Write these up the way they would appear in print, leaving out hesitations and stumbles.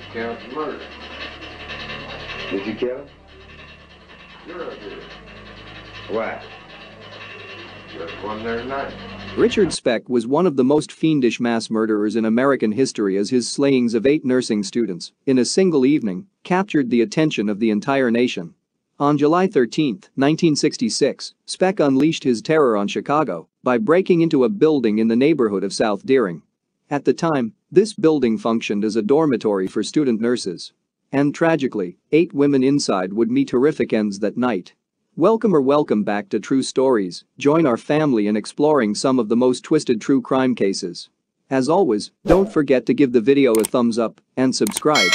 Six counts of murder. Did you kill him? Sure I did. Why? Just one there night. Richard Speck was one of the most fiendish mass murderers in American history, as his slayings of 8 nursing students in a single evening captured the attention of the entire nation. On July 13, 1966, Speck unleashed his terror on Chicago by breaking into a building in the neighborhood of South Deering. At the time, this building functioned as a dormitory for student nurses. And tragically, 8 women inside would meet horrific ends that night. Welcome back to True Stories. Join our family in exploring some of the most twisted true crime cases. As always, don't forget to give the video a thumbs up and subscribe.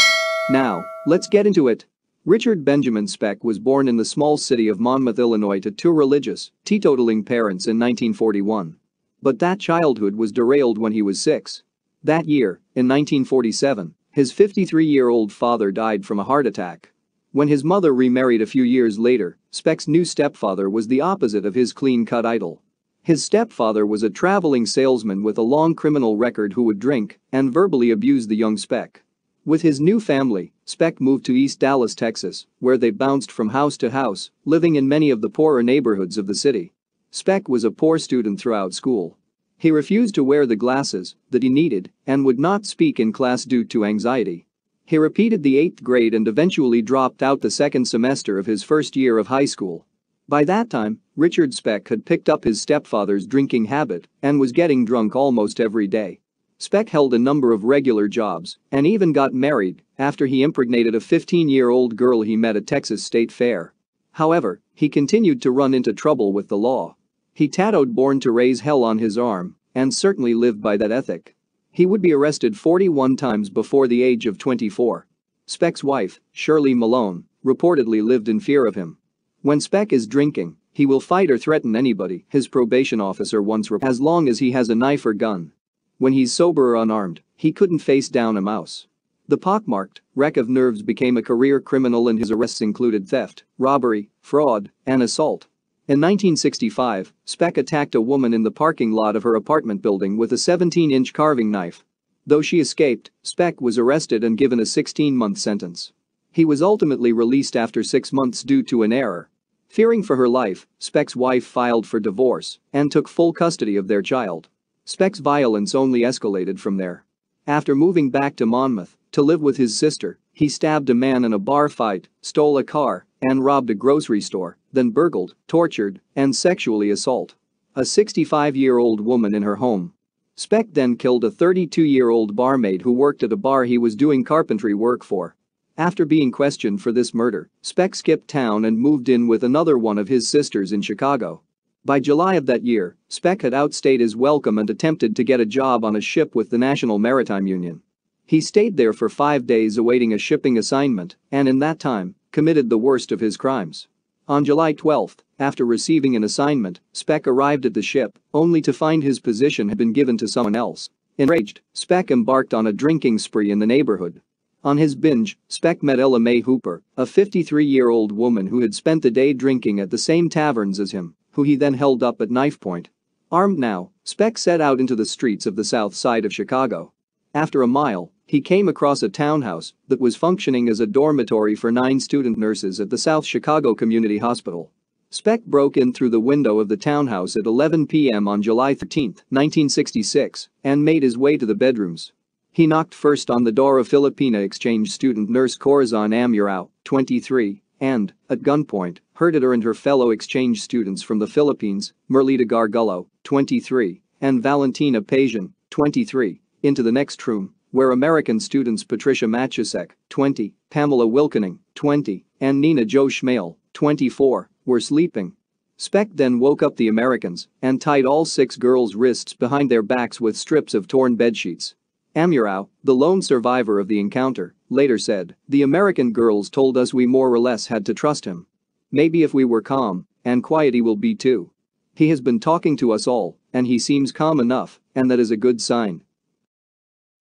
Now, let's get into it. Richard Benjamin Speck was born in the small city of Monmouth, Illinois, to 2 religious, teetotaling parents in 1941. But that childhood was derailed when he was 6. That year, in 1947, his 53-year-old father died from a heart attack. When his mother remarried a few years later, Speck's new stepfather was the opposite of his clean-cut idol. His stepfather was a traveling salesman with a long criminal record who would drink and verbally abuse the young Speck. With his new family, Speck moved to East Dallas, Texas, where they bounced from house to house, living in many of the poorer neighborhoods of the city. Speck was a poor student throughout school. He refused to wear the glasses that he needed and would not speak in class due to anxiety. He repeated the 8th grade and eventually dropped out the 2nd semester of his first year of high school. By that time, Richard Speck had picked up his stepfather's drinking habit and was getting drunk almost every day. Speck held a number of regular jobs and even got married after he impregnated a 15-year-old girl he met at Texas State Fair. However, he continued to run into trouble with the law. He tattooed "Born to Raise Hell" on his arm and certainly lived by that ethic. He would be arrested 41 times before the age of 24. Speck's wife, Shirley Malone, reportedly lived in fear of him. When Speck is drinking, he will fight or threaten anybody, his probation officer once reported, as long as he has a knife or gun. When he's sober or unarmed, he couldn't face down a mouse. The pockmarked wreck of nerves became a career criminal, and his arrests included theft, robbery, fraud, and assault. In 1965, Speck attacked a woman in the parking lot of her apartment building with a 17-inch carving knife. Though she escaped, Speck was arrested and given a 16-month sentence. He was ultimately released after 6 months due to an error. Fearing for her life, Speck's wife filed for divorce and took full custody of their child. Speck's violence only escalated from there. After moving back to Monmouth to live with his sister, he stabbed a man in a bar fight, stole a car, and robbed a grocery store, then burgled, tortured, and sexually assaulted a 65-year-old woman in her home. Speck then killed a 32-year-old barmaid who worked at a bar he was doing carpentry work for. After being questioned for this murder, Speck skipped town and moved in with another one of his sisters in Chicago. By July of that year, Speck had outstayed his welcome and attempted to get a job on a ship with the National Maritime Union. He stayed there for 5 days awaiting a shipping assignment and in that time committed the worst of his crimes. On July 12, after receiving an assignment, Speck arrived at the ship only to find his position had been given to someone else. Enraged, Speck embarked on a drinking spree in the neighborhood. On his binge, Speck met Ella Mae Hooper, a 53-year-old woman who had spent the day drinking at the same taverns as him, who he then held up at knife point. Armed now, Speck set out into the streets of the south side of Chicago. After a mile, he came across a townhouse that was functioning as a dormitory for 9 student nurses at the South Chicago Community Hospital. Speck broke in through the window of the townhouse at 11 p.m. on July 13, 1966, and made his way to the bedrooms. He knocked first on the door of Filipina exchange student nurse Corazon Amurao, 23, and, at gunpoint, herded her and her fellow exchange students from the Philippines, Merlita Gargullo, 23, and Valentina Pajan, 23, into the next room, where American students Patricia Machacek, 20, Pamela Wilkening, 20, and Nina Jo Schmael, 24, were sleeping. Speck then woke up the Americans and tied all 6 girls' wrists behind their backs with strips of torn bedsheets. Amurao, the lone survivor of the encounter, later said, "The American girls told us we more or less had to trust him. Maybe if we were calm and quiet he will be too. He has been talking to us all and he seems calm enough, and that is a good sign."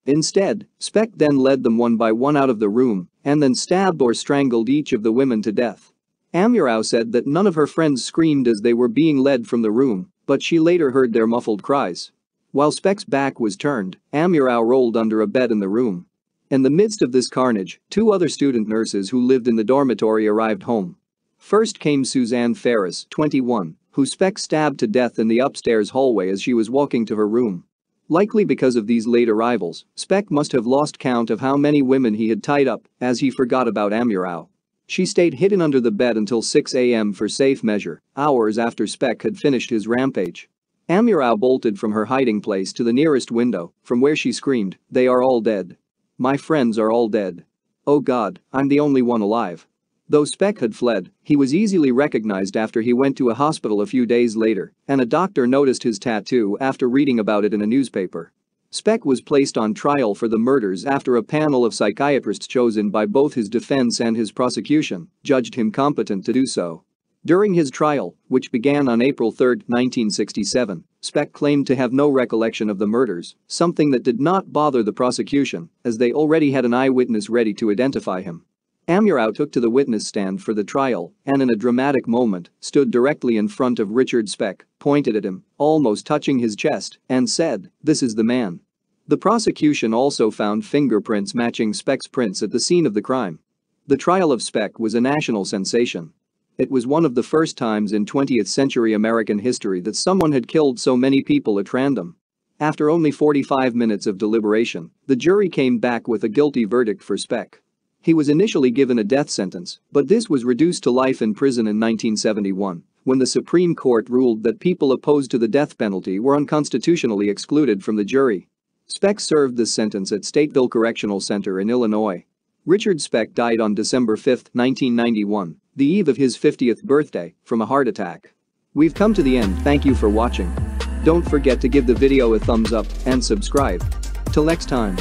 Instead, Speck then led them one by one out of the room and then stabbed or strangled each of the women to death. Amurao said that none of her friends screamed as they were being led from the room, but she later heard their muffled cries. While Speck's back was turned, Amurao rolled under a bed in the room. In the midst of this carnage, two other student nurses who lived in the dormitory arrived home. First came Suzanne Ferris, 21, who Speck stabbed to death in the upstairs hallway as she was walking to her room. Likely because of these late arrivals, Speck must have lost count of how many women he had tied up, as he forgot about Amurao. She stayed hidden under the bed until 6 a.m. for safe measure, hours after Speck had finished his rampage. Amurao bolted from her hiding place to the nearest window, from where she screamed, "They are all dead. My friends are all dead. Oh God, I'm the only one alive." Though Speck had fled, he was easily recognized after he went to a hospital a few days later, and a doctor noticed his tattoo after reading about it in a newspaper. Speck was placed on trial for the murders after a panel of psychiatrists chosen by both his defense and his prosecution judged him competent to do so. During his trial, which began on April 3, 1967, Speck claimed to have no recollection of the murders, something that did not bother the prosecution, as they already had an eyewitness ready to identify him. Amurao took to the witness stand for the trial and in a dramatic moment stood directly in front of Richard Speck, pointed at him, almost touching his chest, and said, "This is the man." The prosecution also found fingerprints matching Speck's prints at the scene of the crime. The trial of Speck was a national sensation. It was one of the first times in 20th century American history that someone had killed so many people at random. After only 45 minutes of deliberation, the jury came back with a guilty verdict for Speck. He was initially given a death sentence, but this was reduced to life in prison in 1971, when the Supreme Court ruled that people opposed to the death penalty were unconstitutionally excluded from the jury. Speck served this sentence at Stateville Correctional Center in Illinois. Richard Speck died on December 5, 1991, the eve of his 50th birthday, from a heart attack. We've come to the end. Thank you for watching. Don't forget to give the video a thumbs up and subscribe. Till next time.